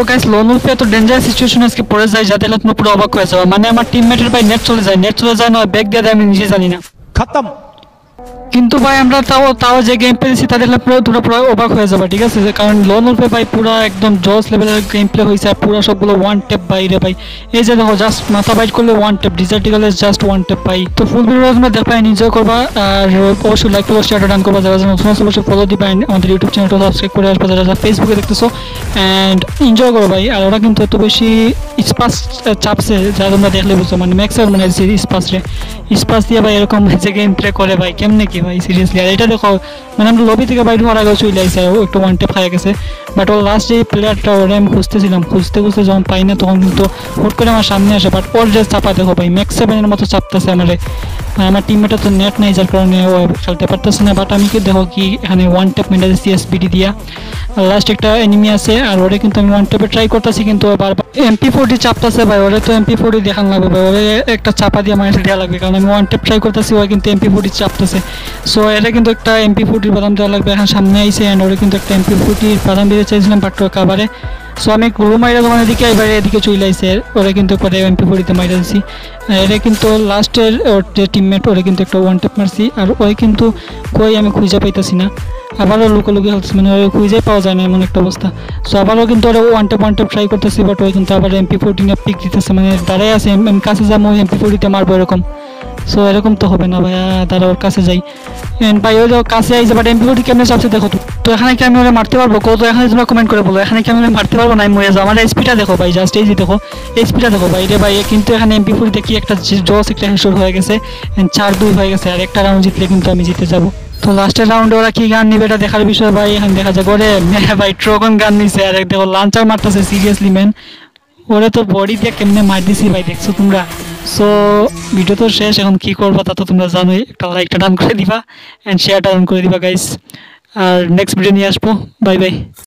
तो guys loan उल्फे तो danger situation है, इसके पड़े जाए जाते लत में पूरा अबाक হয়েছে। মানে আমার টিমমেটের ভাই নেট চলে যায় না ব্যাক দিয়ে আমি নিজে জানি না খতম। কিন্তু ভাই আমরা তাও যে গেম পেছি তাদের পুরো পুরো পুরো অবাক হয়ে যাবে, ঠিক আছে? কারণ লোন উল্ফে ভাই পুরো একদম জোস লেভেলের গেম প্লে হইছে, পুরো সবগুলো ওয়ান ট্যাপ বাইরে ভাই। এই যে দেখো জাস্ট মাথা বাইট করলে ওয়ান ট্যাপ, ডিজার্টিক্যাল জাস্ট ওয়ান ট্যাপ ভাই। তো ফুল ভিডিওস মে দেখ পায় এনজয় করবা আর অবশ্যই লাইক করবা, শেয়ার ডান করবা, যারা যারা অবশ্যই ফলো দিবা, আমাদের ইউটিউব চ্যানেলটা সাবস্ক্রাইব করে আসবা, যারা যারা ফেসবুকে দেখতেছো এন্ড এনজয় করবা ভাই। আর ওরা কিন্তু এত বেশি স্পাস চাপছে যা তোমরা দেখলে বুঝছো, মানে ম্যাক্সার মানে স্পাস দিয়ে ভাই এরকম যে গেম প্লে করে ভাই কেমনে কি ভাই সিরিয়াসলি। আর এটা দেখো মানে আমরা লবি থেকে বাইরে মারা গেছে, ওই লাইছে একটু ওয়ান ট্যাপ খায় গেছে। বাট ওর লাস্ট যে প্লেয়ারটা ওরা আমি খুঁজতে যখন পাই না তখন কিন্তু হুট করে আমার সামনে আসে। বাট ওর যে চাপা দেখো ভাই ম্যাক্সেভেনের মতো চাপতেছে আমারে, আমার টিমমেটটা তো নেট নাই যার কারণে ও খেলতে পারতেছে না। বাট আমি কি দেখো কি এখানে ওয়ান ট্যাপ মেনে সিএসবিডি দিয়া লাস্ট একটা এনিমি আছে আর ওরে কিন্তু আমি ওয়ান ট্যাপে ট্রাই করতেছি, কিন্তু বারবার MP40 চাপতেছে ভাই। ওরে তো MP40 দেখান লাগবে ভাই, ওরে একটা চাপা দিয়ে মাইনাস দেওয়া লাগবে, কারণ আমি ওয়ান ট্যাপ ট্রাই করতেছি ও কিন্তু MP40 চাপতেছে। সো এটা কিন্তু একটা MP40 বাদাম দেওয়া লাগবে, এখন সামনে আইছে অ্যান্ড ওরে কিন্তু একটা MP40 বাদাম দিতে চাইছিলাম বাট ওর কাবারে। সো আমি গুরু মাইরা তোমার এদিকে এবারে এদিকে চলে আইছে, ওরা কিন্তু করে MP40 মাইরা দিছি। এরা কিন্তু লাস্টের ওর যে টিমমেট ওরা কিন্তু একটা ওয়ান ট্যাপ মারছি আর ওই কিন্তু কই আমি খুঁজে পাইতেছি না, আবারও লুকোলুকি হচ্ছে মানে ওই খুঁজে পাওয়া যায় না এমন একটা অবস্থা। সো আবারও কিন্তু ওরা ওয়ান ট্যাপ ট্রাই করতেছি বাট ওই কিন্তু আবার MP40 নিয়ে পিক দিতেছে, মানে দাঁড়াই আছে আমি কাছে যাবো MP40তে মারবো এরকম। সো এরকম তো হবে না ভাইয়া, তারা ওর কাছে যাই এন্ড ভাই ওই কাছে আইসে বাট MP40 কেমনে চাপছে দেখো তো এখানে কি আমি ওরা মারতে পারবো কত? এখানে তোমরা কমেন্ট করে বলো এখানে কি আমি মারতে পারবো না, আমি মরে যাবো। আমার এসপিটা দেখো ভাই, জাস্ট এই যে দেখো এসপিটা দেখো ভাই রে ভাই, কিন্তু এখানে MP40তে কি একটা জোস একটা হেডশট হয়ে গেছে এন্ড 4-2 হয়ে গেছে। আর একটা রাউন্ড জিতলে কিন্তু আমি জিতে যাবো। তো লাস্টের রাউন্ডে ওরা কি গান নিবে এটা দেখার বিষয় ভাই। এখানে দেখা যায় ওরে ভাই ট্রোগন গান নিছে আর দেখো লাঞ্চার মারতেছে সিরিয়াসলি ম্যান, ওরা তো বডি দিয়ে কেমনে মার দিছি ভাই দেখছো তোমরা। সো ভিডিও তো শেষ, এখন কী করবা তা তো তোমরা জানোই, একটা লাইকটা ডান করে দিবা অ্যান্ড শেয়ারটা ডান করে দিবা গাইস। আর নেক্সট ভিডিও নিয়ে আসবো, বাই বাই।